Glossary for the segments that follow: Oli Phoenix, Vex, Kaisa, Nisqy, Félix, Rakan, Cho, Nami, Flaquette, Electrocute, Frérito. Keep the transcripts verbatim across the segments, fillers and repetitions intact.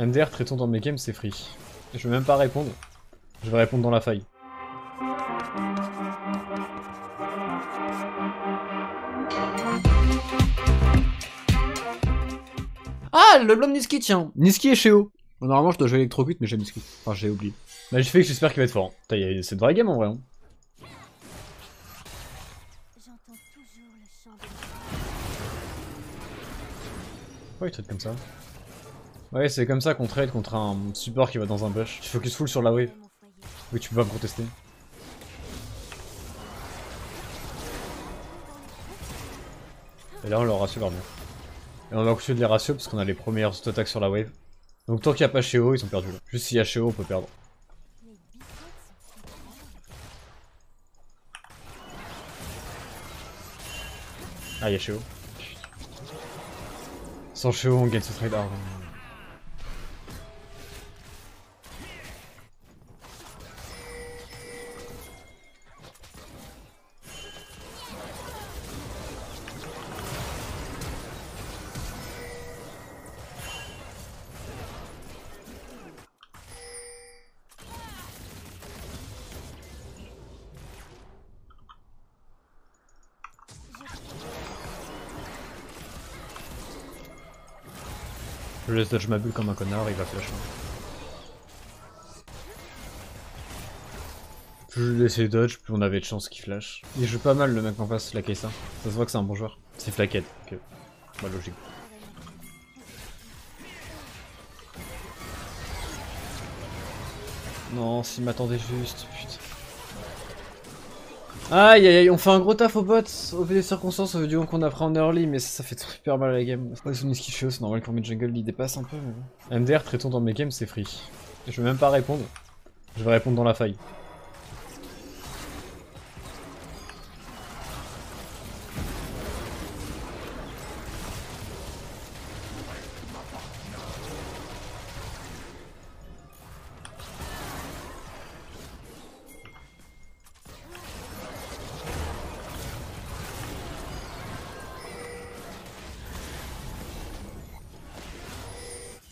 M D R, traitons dans mes games, c'est free. Je vais même pas répondre. Je vais répondre dans la faille. Ah, le blâme Nisqy, tiens. Nisqy est chez O. Normalement, je dois jouer Electrocute, mais j'ai Nisqy. Enfin, j'ai oublié. Bah, j'ai fait que j'espère qu'il va être fort. Putain, hein. C'est de vraie game en vrai. Hein. Pourquoi il traite comme ça? Ouais, c'est comme ça qu'on trade contre un support qui va dans un bush. Tu focus full sur la wave. Oui, tu peux pas me contester. Et là, on leur ratio leur bien. Et on va continuer de les ratios parce qu'on a les premières auto-attaques sur la wave. Donc tant qu'il n'y a pas Cho, ils sont perdus là. Juste s'il y a Cho, on peut perdre. Ah, il y a Cho. Sans Cho, on gagne ce trade. Ah, je laisse dodge ma bulle comme un connard, il va flash. Plus je laissais dodge, plus on avait de chance qu'il flash. Il joue pas mal le mec en face, la Kaisa. Ça se voit que c'est un bon joueur. C'est Flaquette, ok. Bah logique. Non, s'il m'attendait juste, putain. Aïe aïe aïe, on fait un gros taf au bot, au vu des circonstances, au vu du moment qu'on a pris en early, mais ça, ça fait super mal à la game. Après, sous Nisqy Cho, c'est normal qu'on met jungle, il dépasse un peu, mais bon. M D R, traitons dans mes games, c'est free. Je vais même pas répondre. Je vais répondre dans la faille.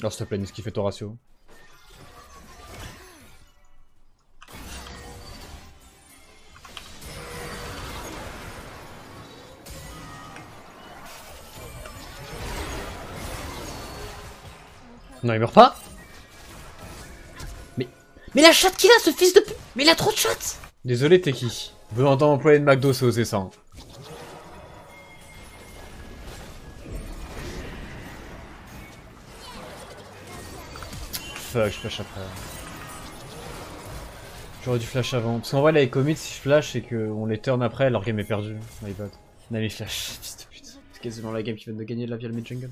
Alors s'il te plaît, Nisqy, fais ton ratio. Non, il meurt pas. Mais... Mais la chatte qu'il a, ce fils de pute. Mais il a trop de chatte. Désolé, t'es qui? Vous entendez employer de McDo, c'est osé ça. Hein. Je flash après. J'aurais dû flash avant. Parce qu'en vrai, là, les commits, si je flash et qu'on les turn après, leur game est perdue. My bad. Nami flash. Putain. C'est quasiment la game qui vient de gagner là via le mid-jungle.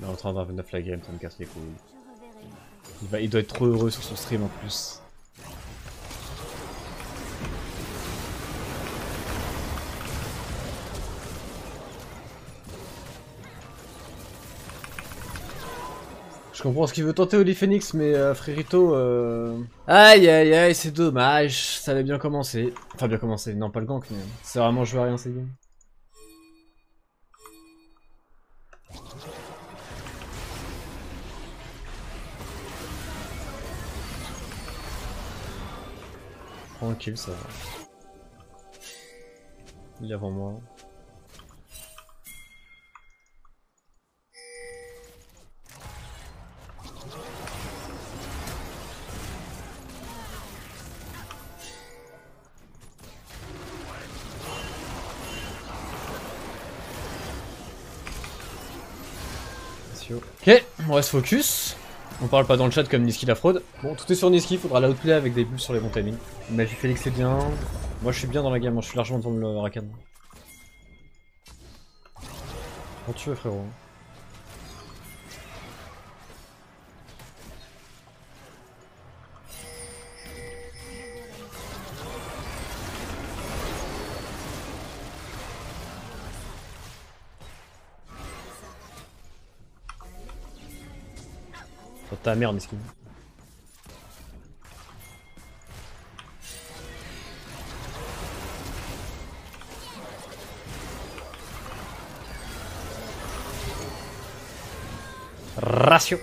Là, en train vingt-neuf la game, ça me casse les couilles. Il, va, il doit être trop heureux sur son stream en plus. Je comprends ce qu'il veut tenter Oli Phoenix, mais euh, Frérito... Euh... Aïe aïe aïe, c'est dommage, ça avait bien commencé. Enfin bien commencé, non pas le gank, mais c'est vraiment joué à rien ces games. Tranquille, ça va. Il est avant moi. Ok, on reste focus. On parle pas dans le chat comme Nisqy la fraude. Bon, tout est sur Nisqy, faudra l'outplay avec des bulles sur les bons timings. Mais Félix c'est bien. Moi je suis bien dans la gamme, je suis largement devant le Rakan. Quand tu veux frérot. Ta merde, Nisqy. ratio.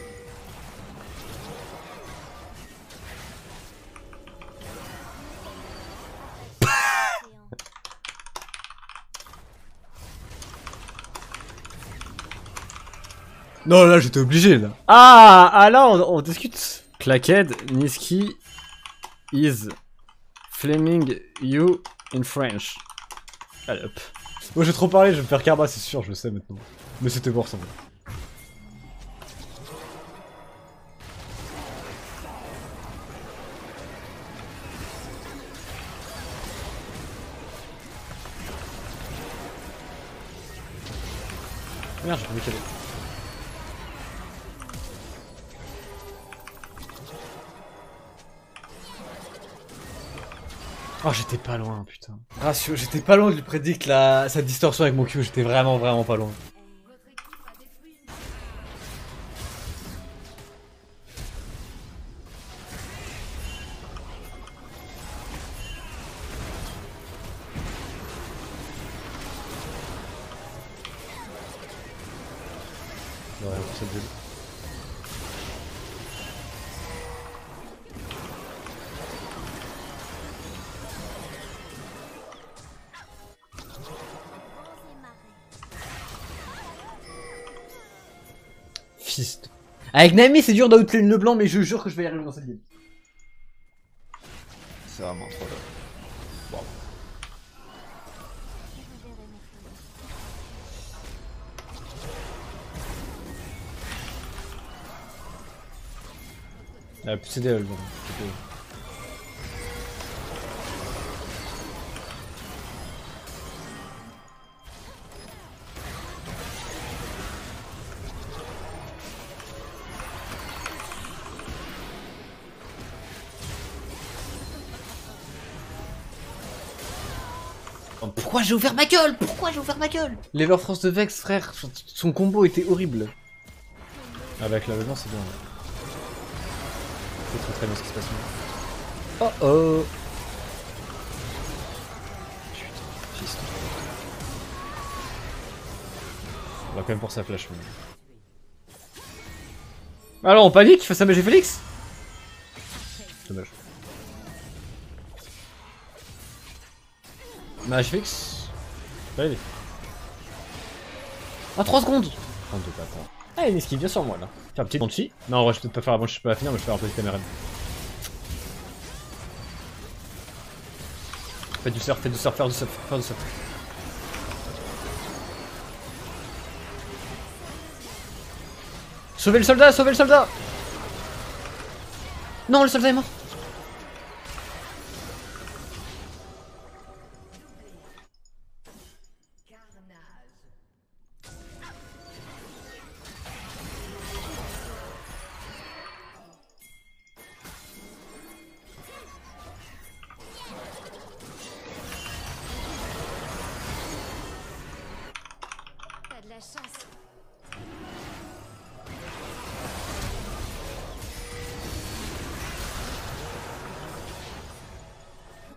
Non, là j'étais obligé là. Ah, ah là on, on discute. Flaquette, Nisqy is flaming you in French. Allez hop. Moi j'ai trop parlé, je vais me faire karma, c'est sûr, je le sais maintenant. Mais c'était pour ça. Merde, j'ai envie qu'elle est. Oh, j'étais pas loin, putain. Ratio, j'étais pas loin de lui prédire la... sa distorsion avec mon Q, j'étais vraiment, vraiment pas loin. Ouais, pour cette bulle. Avec Nami c'est dur d'outlane le blanc mais je jure que je vais y arriver dans cette game. C'est vraiment trop dur. Bon. Ah, plus c'est des le blanc. Pourquoi j'ai ouvert ma gueule? Pourquoi j'ai ouvert ma gueule? L'Ever France de Vex, frère, son combo était horrible. Avec la venance, c'est bien. C'est très très bien ce qui se passe. Oh oh. Putain, fils. On va quand même pour sa flash. Mais... Alors on panique face à M G Félix? Dommage. Mage fixe. Allez. Ah, trois secondes. Allez, Nisqy, viens sur moi là. Faire un petit anti. Non, en vrai, je vais peut-être pas faire avant, je peux pas finir, mais je vais faire un petit caméra. Fais du surf, fais du surf, faire du surf, faire du surf. Sauvez le soldat, sauvez le soldat. Non, le soldat est mort.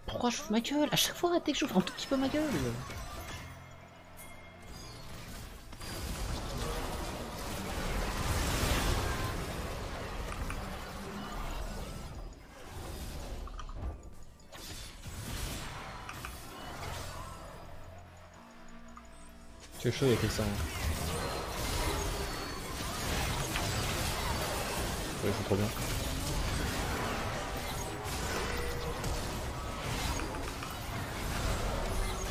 Pourquoi j'ouvre ma gueule? À chaque fois, dès que j'ouvre un tout petit peu ma gueule. C'est chaud avec ça. Ouais, c'est trop bien.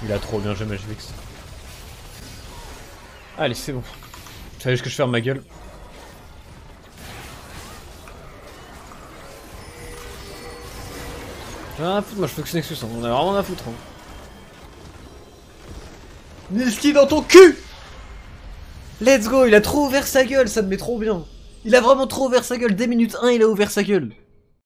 Il a trop bien joué Mage Vex. Allez, c'est bon. Je savais juste que je ferme ma gueule. J'en ai rien à foutre, moi je fais que c'est une excuse, hein. On a vraiment rien à foutre. Hein. Nisqy dans ton cul! Let's go, il a trop ouvert sa gueule, ça me met trop bien. Il a vraiment trop ouvert sa gueule, dès minute un il a ouvert sa gueule.